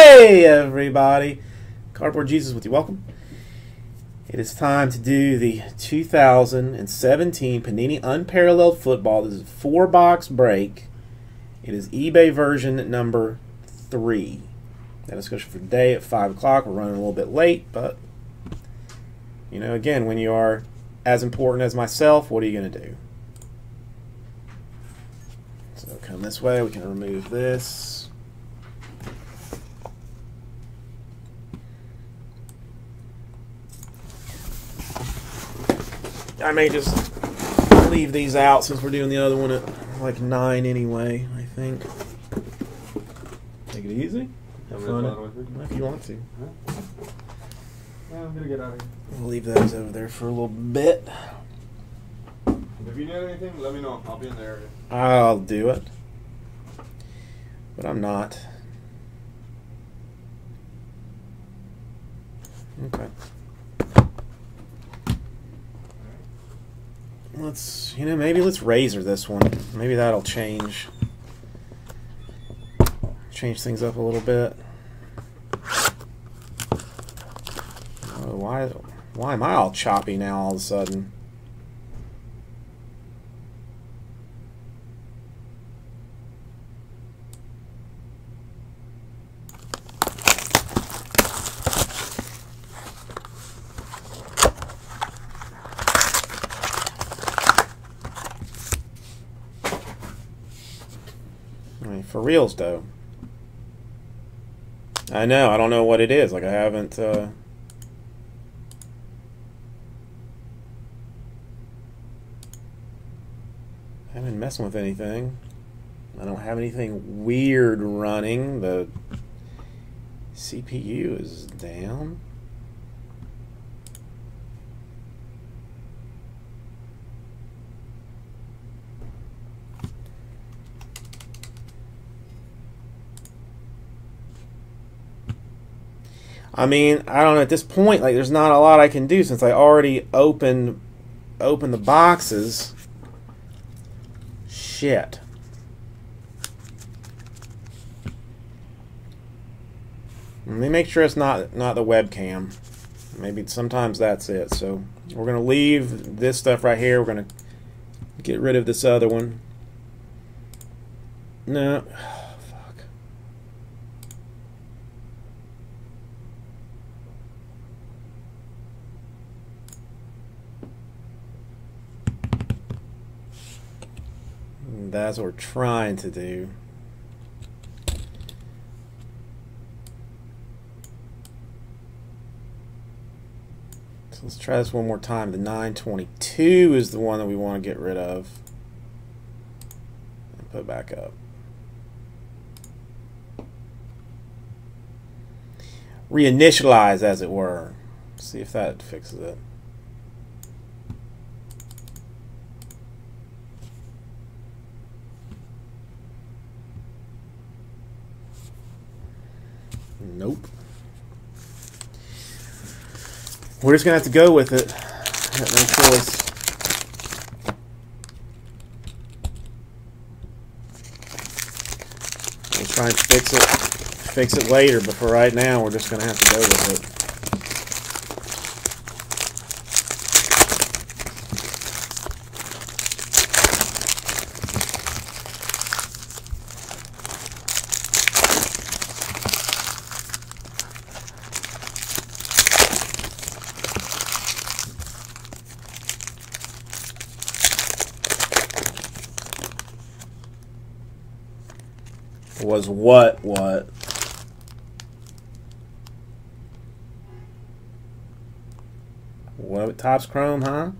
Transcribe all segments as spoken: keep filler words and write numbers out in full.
Hey everybody, Cardboard Jesus with you. Welcome. It is time to do the two thousand seventeen Panini Unparalleled Football. This is a four box break. It is eBay version number three. That discussion for today at five o'clock. We're running a little bit late, but you know, again, when you are as important as myself, what are you going to do? So come this way, we can remove this. I may just leave these out since we're doing the other one at like nine anyway, I think. Take it easy. Have fun if you want to. Yeah, I'm gonna get out of here. We'll leave those over there for a little bit. If you need anything, let me know. I'll be in the area. I'll do it. But I'm not. Okay. Let's, you know, maybe let's razor this one. Maybe that'll change. Change things up a little bit. Oh, why, why am I all choppy now all of a sudden? For reals though, I know I don't know what it is. Like I haven't uh, I haven't been messing with anything. I don't have anything weird running. The C P U is down. I mean, I don't know, at this point, like, there's not a lot I can do since I already opened, opened the boxes. Shit. Let me make sure it's not, not the webcam. Maybe sometimes that's it. So we're going to leave this stuff right here. We're going to get rid of this other one. No. That's what we're trying to do. So let's try this one more time. The nine twenty-two is the one that we want to get rid of and put back up. Reinitialize, as it were. See if that fixes it. Nope. We're just going to have to go with it. I got no choice. We'll try and fix it, fix it later, but for right now, we're just going to have to go with it. Was what what? What Topps Chrome, huh?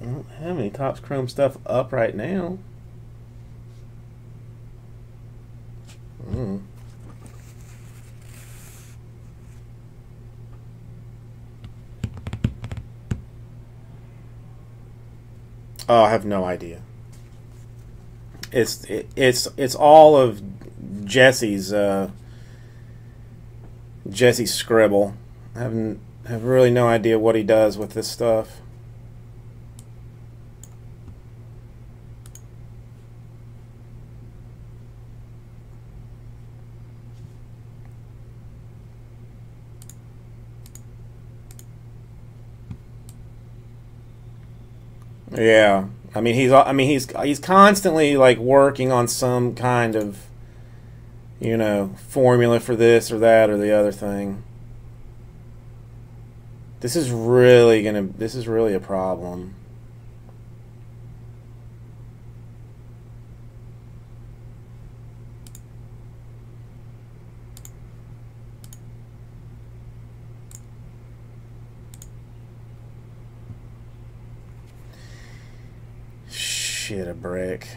I don't have any Topps Chrome stuff up right now. Mm. Oh, I have no idea. It's it, it's it's all of Jesse's uh, Jesse's scribble. I haven't have really no idea what he does with this stuff. Yeah, I mean he's I mean he's he's constantly like working on some kind of, you know, formula for this or that or the other thing. This is really gonna this is really a problem. Shit, a brick.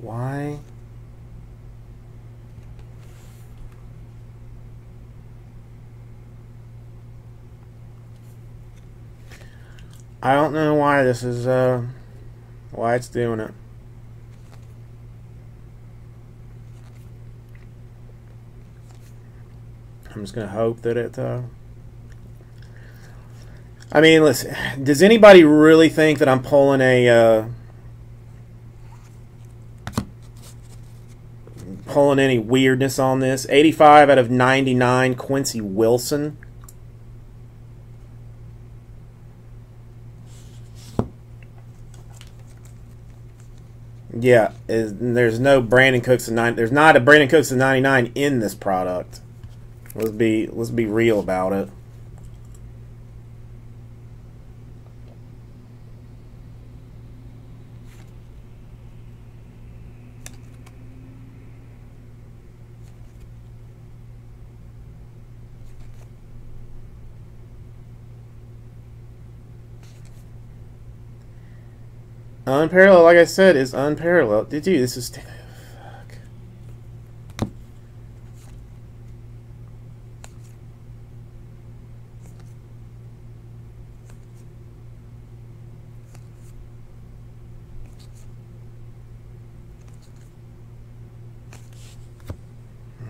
Why? I don't know why this is, uh, why it's doing it. I'm just going to hope that it, uh, I mean, listen, does anybody really think that I'm pulling a, uh, pulling any weirdness on this? eighty-five out of ninety-nine Quincy Wilson. Yeah, is, there's no Brandon Cooks in nine. There's not a Brandon Cooks in ninety-nine in this product. Let's be let's be real about it. Unparalleled, like I said, is unparalleled. Dude, this is... Fuck.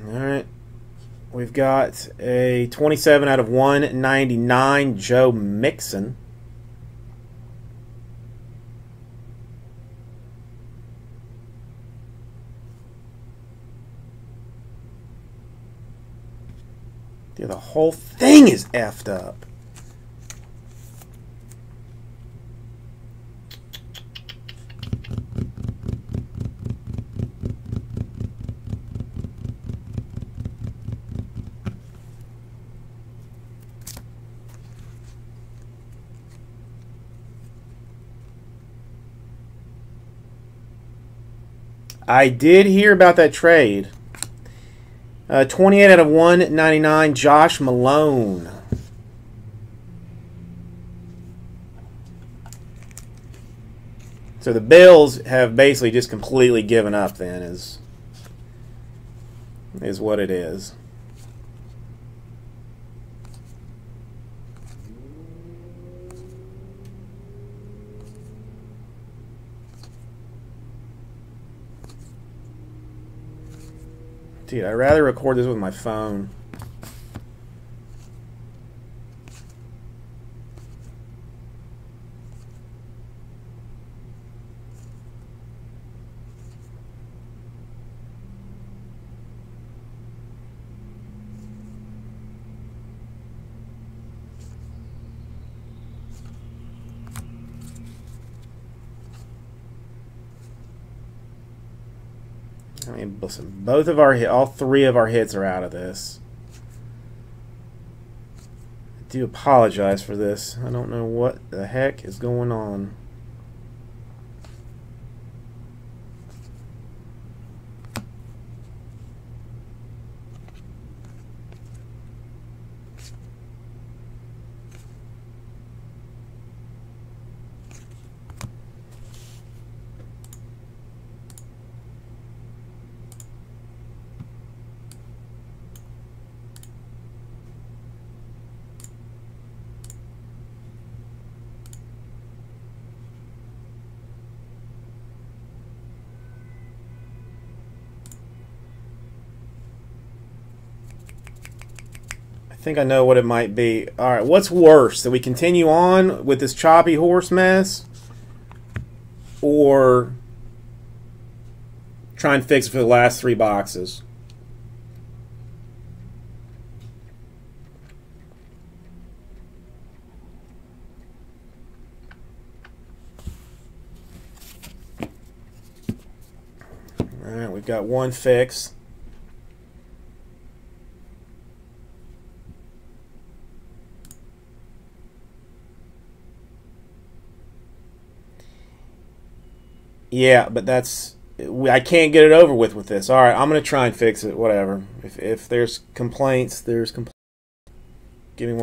Alright. We've got a twenty-seven out of one ninety-nine Joe Mixon. Dude, the whole thing is effed up. I did hear about that trade. Uh, twenty-eight out of one ninety-nine, Josh Malone. So the Bills have basically just completely given up then is, is what it is. Dude, I'd rather record this with my phone. I mean, listen, both of our hit, all three of our hits are out of this. I do apologize for this. I don't know what the heck is going on. think I know what it might be. Alright, what's worse? That we continue on with this choppy horse mess? Or try and fix it for the last three boxes? Alright, we've got one fix. Yeah, but that's, I can't get it over with with this. All right, I'm going to try and fix it, whatever. If, if there's complaints, there's complaints. Give me one.